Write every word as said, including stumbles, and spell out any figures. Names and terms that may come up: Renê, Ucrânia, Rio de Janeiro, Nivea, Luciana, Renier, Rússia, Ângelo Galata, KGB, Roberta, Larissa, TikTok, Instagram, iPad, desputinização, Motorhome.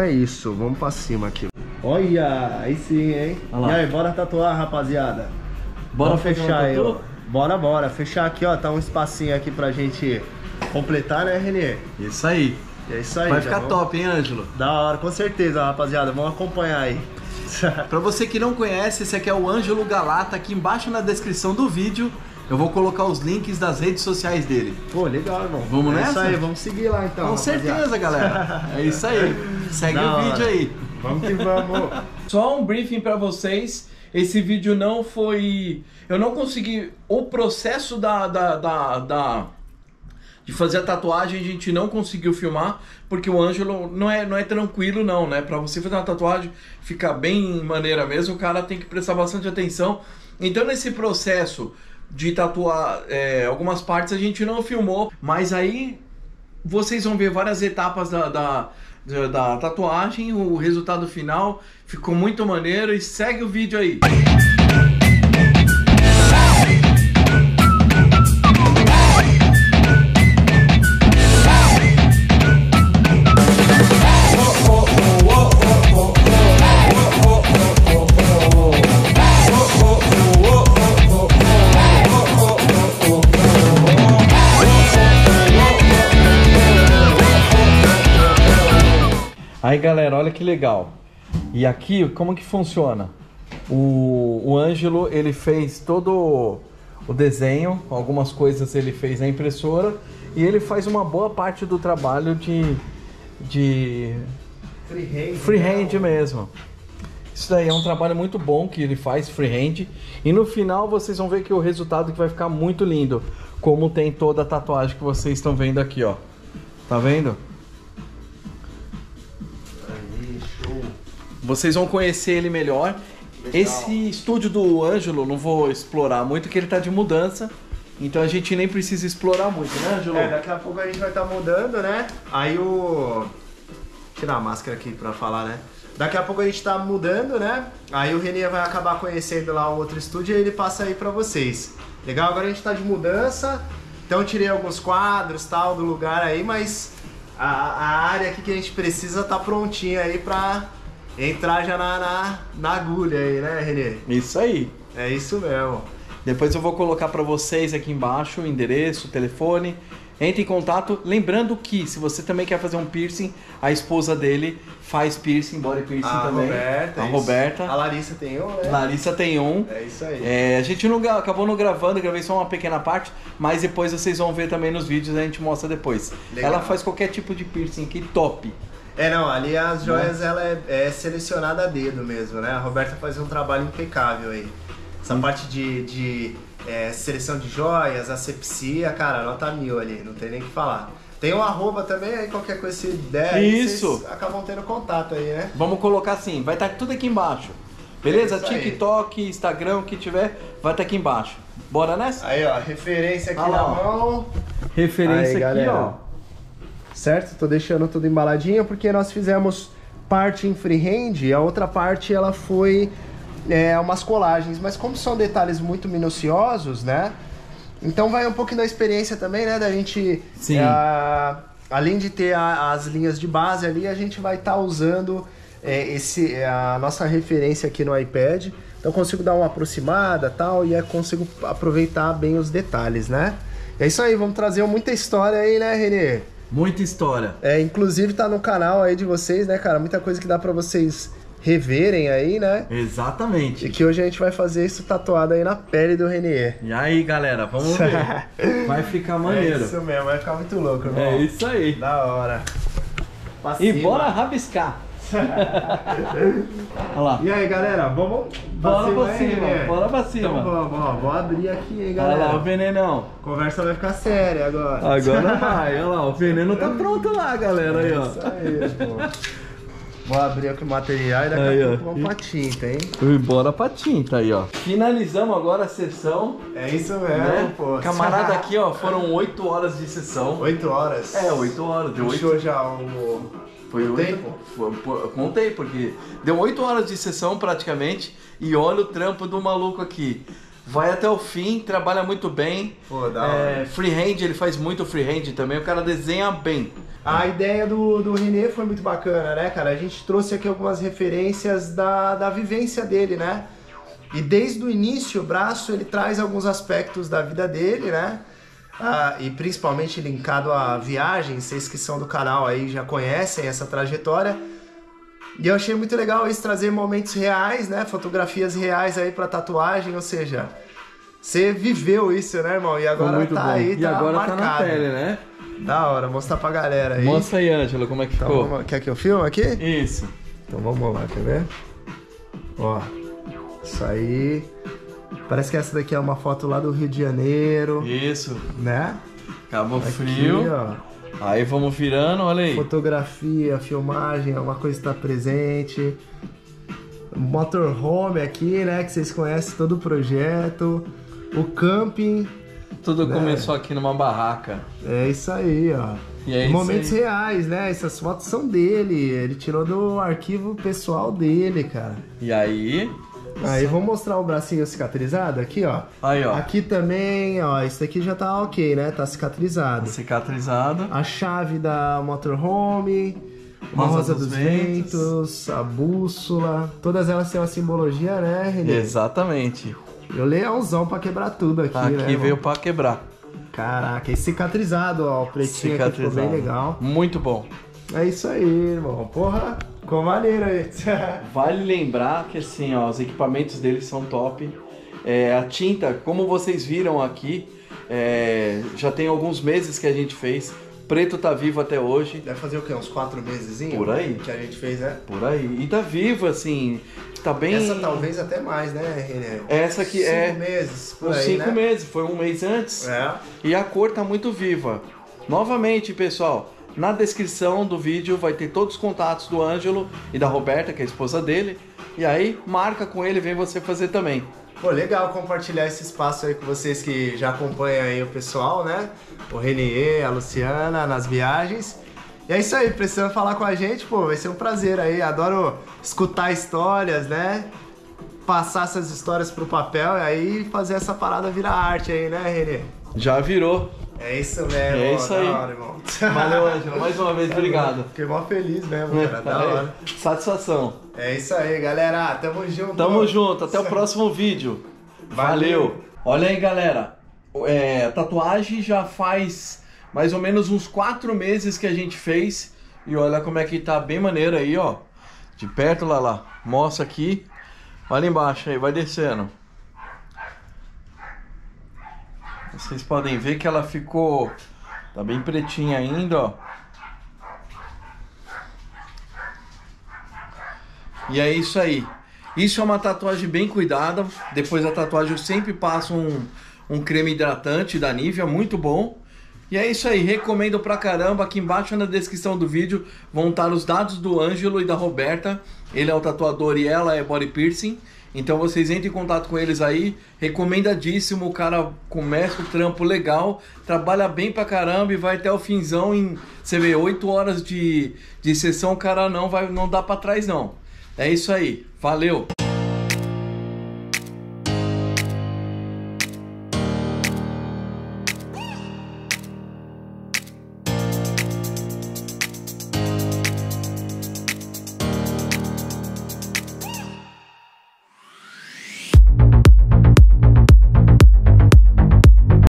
Então é isso, vamos pra cima aqui. Olha, aí sim, hein? E aí, bora tatuar, rapaziada. Bora vamos fechar aí, ó. Bora, bora. Fechar aqui, ó. Tá um espacinho aqui pra gente completar, né, Renier? Isso aí. É isso aí. Vai ficar vamos... top, hein, Ângelo? Da hora, com certeza, rapaziada. Vamos acompanhar aí. Pra você que não conhece, esse aqui é o Ângelo Galata. Aqui embaixo na descrição do vídeo eu vou colocar os links das redes sociais dele. Pô, legal, irmão. Vamos nessa? É isso aí, vamos seguir lá então. Com certeza, galera. É isso aí. Segue o vídeo aí. Vamos que vamos. Só um briefing pra vocês. Esse vídeo não foi... Eu não consegui... O processo da... da, da, da... de fazer a tatuagem a gente não conseguiu filmar, porque o Ângelo não é, não é tranquilo não, né? Pra você fazer uma tatuagem ficar bem maneira mesmo, o cara tem que prestar bastante atenção. Então nesse processo de tatuar é, algumas partes a gente não filmou, mas aí vocês vão ver várias etapas da, da, da, da tatuagem, o resultado final ficou muito maneiro e segue o vídeo aí. Aí galera, olha que legal. E aqui, como que funciona? O, o Ângelo, ele fez todo o desenho, algumas coisas ele fez na impressora e ele faz uma boa parte do trabalho de... de freehand, freehand mesmo. Isso daí é um trabalho muito bom que ele faz, freehand. E no final vocês vão ver que o resultado que vai ficar muito lindo, como tem toda a tatuagem que vocês estão vendo aqui, ó. Tá vendo? Vocês vão conhecer ele melhor. Legal. Esse estúdio do Ângelo, não vou explorar muito, porque ele tá de mudança. Então a gente nem precisa explorar muito, né, Ângelo? É, daqui a pouco a gente vai estar tá mudando, né? Aí o... tirar a máscara aqui pra falar, né? Daqui a pouco a gente tá mudando, né? Aí o Renier vai acabar conhecendo lá o outro estúdio e ele passa aí pra vocês. Legal? Agora a gente tá de mudança. Então eu tirei alguns quadros, tal, do lugar aí, mas a, a área aqui que a gente precisa tá prontinha aí pra... entrar já na, na, na agulha aí, né, Renê? Isso aí. É isso mesmo. Depois eu vou colocar para vocês aqui embaixo o endereço, o telefone. Entre em contato. Lembrando que se você também quer fazer um piercing, a esposa dele faz piercing, body piercing a também. Roberta, a isso. Roberta. A Larissa tem um, né? Larissa tem um. É isso aí. É, a gente não, acabou não gravando, gravei só uma pequena parte, mas depois vocês vão ver também nos vídeos, a gente mostra depois. Legal. Ela faz qualquer tipo de piercing aqui, top. É, não, ali as joias, ela é, é selecionada a dedo mesmo, né? A Roberta faz um trabalho impecável aí. Essa parte de, de é, seleção de joias, asepsia, cara, nota mil ali, não tem nem o que falar. Tem um arroba também, aí qualquer coisa se der, isso. Vocês acabam tendo contato aí, né? Vamos colocar assim, vai estar tudo aqui embaixo, beleza? É TikTok, Instagram, o que tiver, vai estar aqui embaixo. Bora nessa? Aí, ó, referência aqui ah, na ó. mão. Referência aí, aqui, galera. ó. Certo? Tô deixando tudo embaladinho porque nós fizemos parte em freehand e a outra parte ela foi é, umas colagens, mas como são detalhes muito minuciosos, né? Então vai um pouquinho da experiência também, né? Da gente, Sim. É, além de ter a, as linhas de base ali, a gente vai estar tá usando é, esse, a nossa referência aqui no iPad. Então consigo dar uma aproximada tal e é, consigo aproveitar bem os detalhes, né? É isso aí, vamos trazer muita história aí, né, Renê? Muita história. É, inclusive tá no canal aí de vocês, né, cara? Muita coisa que dá pra vocês reverem aí, né? Exatamente. E que hoje a gente vai fazer isso tatuado aí na pele do Renier. E aí, galera, vamos ver. Vai ficar maneiro. É isso mesmo, vai ficar muito louco, irmão. É isso aí. Da hora. Pra e cima. Bora rabiscar. Olha lá. E aí, galera, vamos... Bora pra cima, aí, bora pra cima. Então, vamos, vamos, vamos abrir aqui, hein, galera. Olha lá, o venenão. A conversa vai ficar séria agora. Agora vai, olha lá, o veneno tá pronto lá, galera. Aí, ó. Isso aí, pô. Vou abrir aqui o material e daqui aí, a pouco vamos pra tinta, hein. E bora pra tinta aí, ó. Finalizamos agora a sessão. É isso mesmo, né? Pô. Camarada aqui, ó, foram oito horas de sessão. oito horas? É, oito horas. Deu oito... já o... Foi o tempo? Foi, foi, contei, porque deu oito horas de sessão praticamente e olha o trampo do maluco aqui. Vai até o fim, trabalha muito bem. Pô, dá é, freehand, ele faz muito freehand também, o cara desenha bem. A ideia do, do Renê foi muito bacana, né, cara? A gente trouxe aqui algumas referências da, da vivência dele, né? E desde o início, o braço, ele traz alguns aspectos da vida dele, né? Ah, e principalmente linkado à viagem, vocês que são do canal aí já conhecem essa trajetória. E eu achei muito legal isso, trazer momentos reais, né? Fotografias reais aí pra tatuagem, ou seja, você viveu isso, né, irmão? E agora muito tá bom. Aí, tá e agora marcado. Tá na pele, né? Da hora, mostrar pra galera aí. Mostra aí, Ângelo, como é que ficou. Então, quer que eu filme aqui? Isso. Então vamos lá, quer ver? Ó, isso aí. Parece que essa daqui é uma foto lá do Rio de Janeiro. Isso. Né? Cabo aqui, Frio. Ó. Aí vamos virando, olha aí. Fotografia, filmagem, é uma coisa que tá presente. Motorhome aqui, né? Que vocês conhecem todo o projeto. O camping. Tudo né? Começou aqui numa barraca. É isso aí, ó. E é momentos aí. Reais, né? Essas fotos são dele. Ele tirou do arquivo pessoal dele, cara. E aí? Aí, vou mostrar o bracinho cicatrizado aqui, ó. Aí, ó. Aqui também, ó. Isso aqui já tá ok, né? Tá cicatrizado. Cicatrizado. A chave da Motorhome. Uma rosa, rosa dos, dos ventos. ventos. A bússola. Todas elas têm uma simbologia, né, Renê? Exatamente. Eu leãozão pra quebrar tudo aqui, aqui né? Aqui veio pra quebrar. Caraca, e cicatrizado, ó. O pretinho cicatrizado. Aqui ficou bem legal. Muito bom. É isso aí, irmão. Porra, ficou maneiro aí. Vale lembrar que, assim, ó, os equipamentos dele são top. É, a tinta, como vocês viram aqui, é, já tem alguns meses que a gente fez. Preto tá vivo até hoje. Deve fazer o quê? Uns quatro mesezinho? Por aí. Que a gente fez, né? Por aí. E tá vivo, assim, tá bem... Essa talvez até mais, né, Renê? Essa aqui cinco é... Cinco meses, por aí, cinco né? meses, foi um mês antes. É. E a cor tá muito viva. Novamente, pessoal, na descrição do vídeo vai ter todos os contatos do Ângelo e da Roberta, que é a esposa dele. E aí, marca com ele, vem você fazer também. Pô, legal compartilhar esse espaço aí com vocês que já acompanham aí o pessoal, né? O Renier, a Luciana, nas viagens. E é isso aí, precisando falar com a gente, pô, vai ser um prazer aí. Adoro escutar histórias, né? Passar essas histórias pro papel e aí fazer essa parada virar arte aí, né, Renier? Já virou. É isso mesmo, é isso aí. Da hora, irmão. Valeu, Ângelo, mais uma vez, obrigado. Fiquei mó feliz mesmo, cara, é, da hora. Satisfação. É isso aí, galera, tamo junto. Tamo junto, até o próximo vídeo. Valeu. Valeu. Olha aí, galera, é, tatuagem já faz mais ou menos uns quatro meses que a gente fez. E olha como é que tá bem maneiro aí, ó. De perto, lá, lá, mostra aqui. Olha embaixo aí, vai descendo. Vocês podem ver que ela ficou... Tá bem pretinha ainda, ó. E é isso aí. Isso é uma tatuagem bem cuidada. Depois da tatuagem eu sempre passo um, um creme hidratante da Nivea, muito bom. E é isso aí, recomendo pra caramba. Aqui embaixo na descrição do vídeo vão estar os dados do Ângelo e da Roberta. Ele é o tatuador e ela é body piercing. Então vocês entrem em contato com eles aí, recomendadíssimo, o cara começa o trampo legal, trabalha bem pra caramba e vai até o finzão em, você vê, oito horas de, de sessão, o cara não, vai, não dá pra trás não. É isso aí, valeu!